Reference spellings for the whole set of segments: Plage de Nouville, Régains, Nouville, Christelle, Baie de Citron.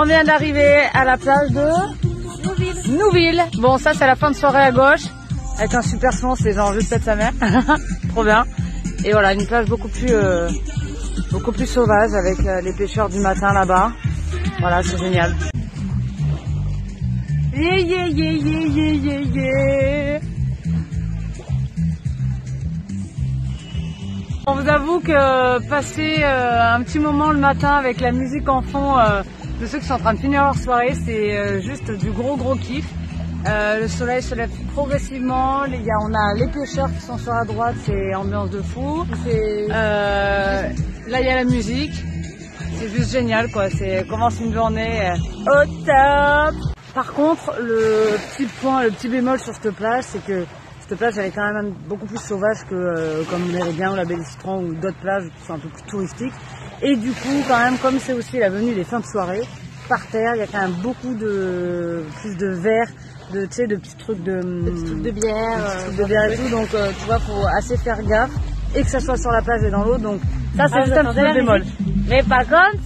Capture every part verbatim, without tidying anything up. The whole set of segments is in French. On vient d'arriver à la plage de Nouville. Nouville. Bon, ça c'est la fin de soirée à gauche, avec un super son, c'est genre juste tête sa mère. Trop bien. Et voilà, une plage beaucoup plus, euh, beaucoup plus sauvage avec euh, les pêcheurs du matin là-bas. Voilà, c'est génial. Yeah, yeah, yeah, yeah, yeah, yeah. On vous avoue que passer euh, un petit moment le matin avec la musique en fond euh, de ceux qui sont en train de finir leur soirée, c'est euh, juste du gros gros kiff. Euh, le soleil se lève progressivement, il y a, on a les pêcheurs qui sont sur la droite, c'est ambiance de fou. Euh, là il y a la musique, c'est juste génial quoi, c'est commence une journée au top. Par contre, le petit point, le petit bémol sur cette plage, c'est que cette plage elle est quand même beaucoup plus sauvage que euh, comme les Régains ou la Baie de Citron ou d'autres plages qui sont un peu plus touristiques. Et du coup, quand même, comme c'est aussi la venue des fins de soirée, par terre, il y a quand même beaucoup de plus de verre, de tu sais, de petits trucs de, de petits trucs de bière, de petits trucs de bière et tout. Donc euh, tu vois, faut assez faire gaffe et que ça soit sur la plage et dans l'eau. Donc ça, c'est ah, juste un petit bémol. Mais par contre,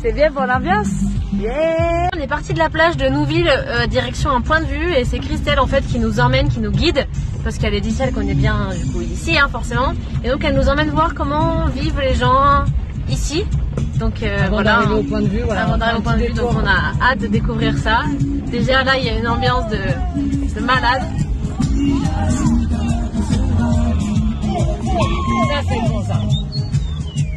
c'est bien pour l'ambiance. Yeah. On est parti de la plage de Nouville euh, direction un point de vue et c'est Christelle en fait qui nous emmène, qui nous guide parce qu'elle est d'ici, elle connaît bien du coup ici hein, forcément, et donc elle nous emmène voir comment vivent les gens ici. Donc euh, voilà, on, au point de vue, voilà, avant d'arriver au point de vue, donc on a hâte de découvrir ça. Déjà là il y a une ambiance de, de malade. Là c'est bon ça.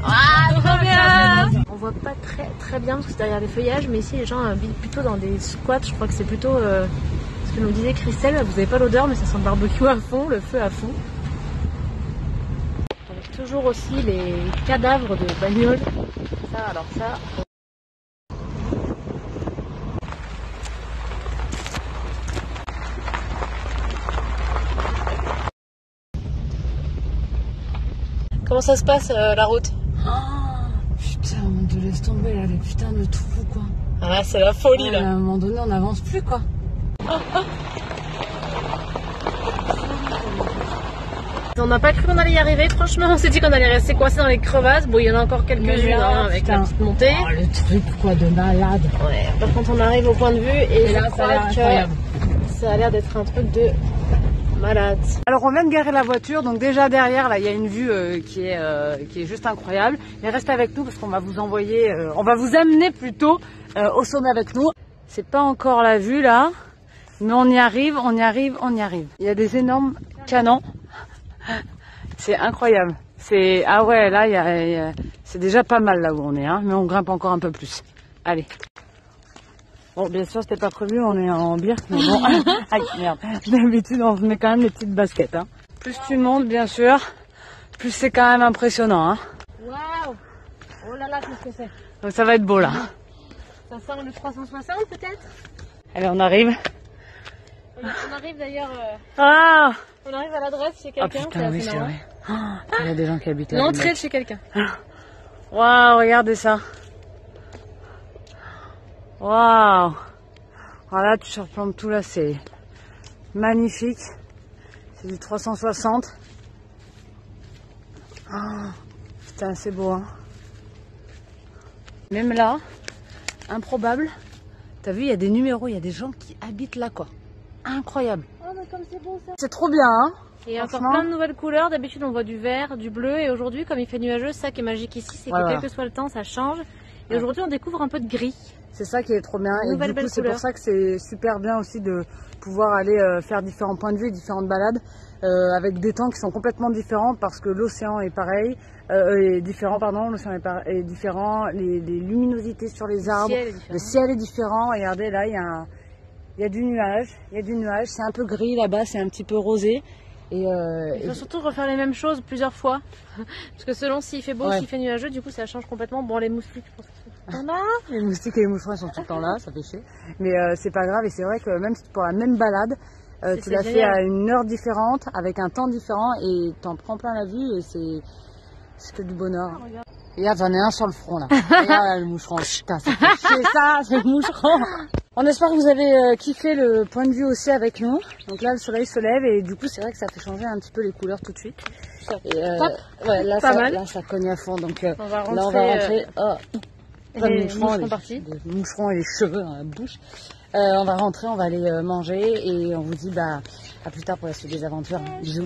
Ah, trop bien. On voit pas très très bien parce que c'est derrière les feuillages, mais ici les gens habitent plutôt dans des squats. Je crois que c'est plutôt euh, ce que nous disait Christelle. Vous n'avez pas l'odeur, mais ça sent le barbecue à fond, le feu à fond. Donc, toujours aussi les cadavres de bagnoles. Ça, alors ça. Comment ça se passe euh, la route? Putain, on te laisse tomber là, les putains de trous quoi. Ah, c'est la folie ouais, là. À un moment donné, on n'avance plus quoi. Oh, oh. On n'a pas cru qu'on allait y arriver, franchement. On s'est dit qu'on allait rester coincé dans les crevasses. Bon, il y en a encore quelques-unes hein, avec putain. La petite montée. Oh, le truc quoi de malade. Ouais, par contre, on arrive au point de vue et, et là, ça a l'air ça a l'air d'être un truc de malade. Alors on vient de garer la voiture, donc déjà derrière là il y a une vue euh, qui est euh, qui est juste incroyable. Mais restez avec nous parce qu'on va vous envoyer, euh, on va vous amener plutôt euh, au sommet avec nous. C'est pas encore la vue là, mais on y arrive, on y arrive, on y arrive. Il y a des énormes canons, c'est incroyable. C'est ah ouais là il y a, il y a... c'est déjà pas mal là où on est, hein, mais on grimpe encore un peu plus. Allez. Bon, bien sûr, c'était pas prévu, on est en bière, mais bon, aïe, merde, d'habitude, on met quand même les petites baskets, hein. Plus tu montes, bien sûr, plus c'est quand même impressionnant, hein. Waouh! Oh là là, qu'est-ce que c'est? Donc ça va être beau, là. Ça sent le trois cent soixante, peut-être? Allez, on arrive. On, on arrive, d'ailleurs, euh, ah on arrive à l'adresse chez quelqu'un. Ah putain, oui, c'est vrai. Oh, il y a des gens qui habitent là. L'entrée de chez quelqu'un. Waouh, regardez ça. Waouh! Voilà, tu surplombes tout là, c'est magnifique. C'est du trois cent soixante. Oh, putain, c'est beau, hein. Même là, improbable. T'as vu, il y a des numéros, il y a des gens qui habitent là, quoi. Incroyable. Oh, mais comme c'est beau ça. C'est trop bien, hein. Et encore plein de nouvelles couleurs. D'habitude, on voit du vert, du bleu. Et aujourd'hui, comme il fait nuageux, ça qui est magique ici, c'est voilà. Que quel que soit le temps, ça change. Et aujourd'hui, on découvre un peu de gris. C'est ça qui est trop bien. Une et du coup, c'est pour ça que c'est super bien aussi de pouvoir aller euh, faire différents points de vue, différentes balades, euh, avec des temps qui sont complètement différents parce que l'océan est pareil, euh, est différent, pardon, l'océan est, est différent, les, les luminosités sur les arbres, le ciel est différent. Le ciel est différent. Et regardez, là, il y a, un, il y a du nuage, il y a du nuage, c'est un peu gris là-bas, c'est un petit peu rosé. Et euh, il faut et... surtout refaire les mêmes choses plusieurs fois parce que selon s'il fait beau, ouais. S'il fait nuageux, du coup ça change complètement. Bon, les moustiques, je pense que c'est là. Les moustiques et les moucherins sont tout le temps là, ça fait chier, mais euh, c'est pas grave. Et c'est vrai que même pour la même balade euh, tu l'as fait à une heure différente avec un temps différent et t'en prends plein la vue et c'est c'est que du bonheur. Ah, et là j'en ai un sur le front là, là le moucheron. Putain, ça fait chier ça, c'est le moucheron. On espère que vous avez kiffé le point de vue aussi avec nous. Donc là, le soleil se lève et du coup, c'est vrai que ça fait changer un petit peu les couleurs tout de suite. Et euh, ouais, là, ça, là, ça cogne à fond. Donc on va rentrer, là, on va rentrer. Euh... Oh. plein de moucherons, les, des moucherons et les cheveux dans la bouche. Euh, on va rentrer, on va aller manger et on vous dit bah à plus tard pour la suite des aventures. Bisous.